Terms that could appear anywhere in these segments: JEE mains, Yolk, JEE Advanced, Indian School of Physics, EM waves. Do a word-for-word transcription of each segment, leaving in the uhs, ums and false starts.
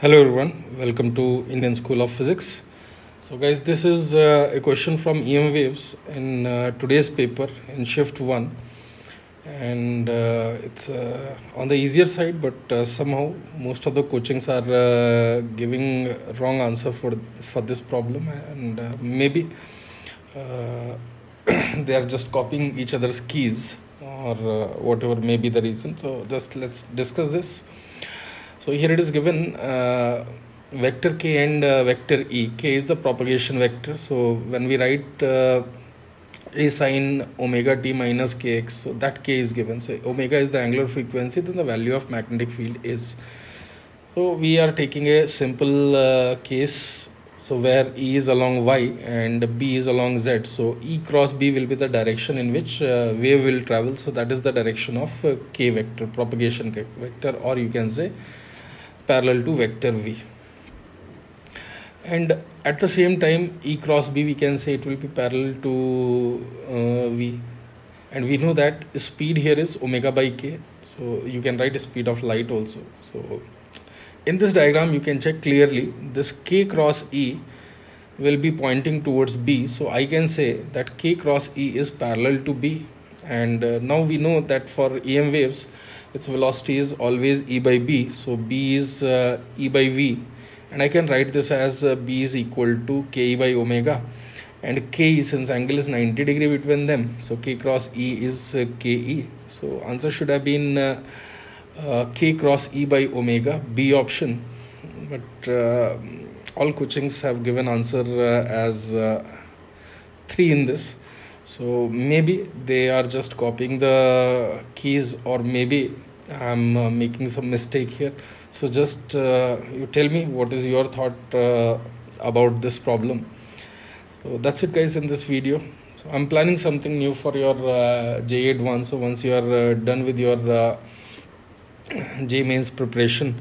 Hello everyone, welcome to Indian School of Physics. So guys, this is uh, a question from E M waves in uh, today's paper in shift one, and uh, it's uh, on the easier side, but uh, somehow most of the coachings are uh, giving wrong answer for for this problem, and uh, maybe uh, they are just copying each other's keys or uh, whatever may be the reason. So just let's discuss this. So here it is given uh, vector k and uh, vector e. K is the propagation vector. So when we write uh, a sine omega t minus kx, so that k is given. So omega is the angular frequency, then the value of magnetic field is. So we are taking a simple uh, case, so where e is along y and b is along z. So e cross b will be the direction in which uh, wave will travel. So that is the direction of uh, k vector, propagation vector, or you can say parallel to vector v. And at the same time, e cross b, we can say it will be parallel to uh, v, and we know that speed here is omega by k, so you can write the speed of light also. So in this diagram you can check clearly this k cross e will be pointing towards b, so I can say that k cross e is parallel to b. And uh, now we know that for E M waves its velocity is always e by b, so b is uh, e by v, and I can write this as uh, b is equal to ke by omega, and ke, since angle is ninety degree between them, so k cross e is uh, ke. So answer should have been uh, uh, k cross e by omega, B option, but uh, all coachings have given answer uh, as uh, three in this. So maybe they are just copying the keys, or maybe I'm uh, making some mistake here. So just uh, you tell me what is your thought uh, about this problem. So that's it guys in this video. So I'm planning something new for your uh, J E E Advanced. So once you are uh, done with your uh, J E E mains preparation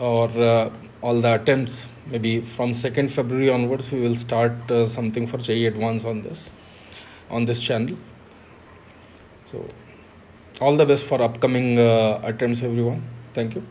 or uh, all the attempts, maybe from second February onwards we will start uh, something for J E E Advanced on this. on this channel. So all the best for upcoming uh, attempts everyone. Thank you.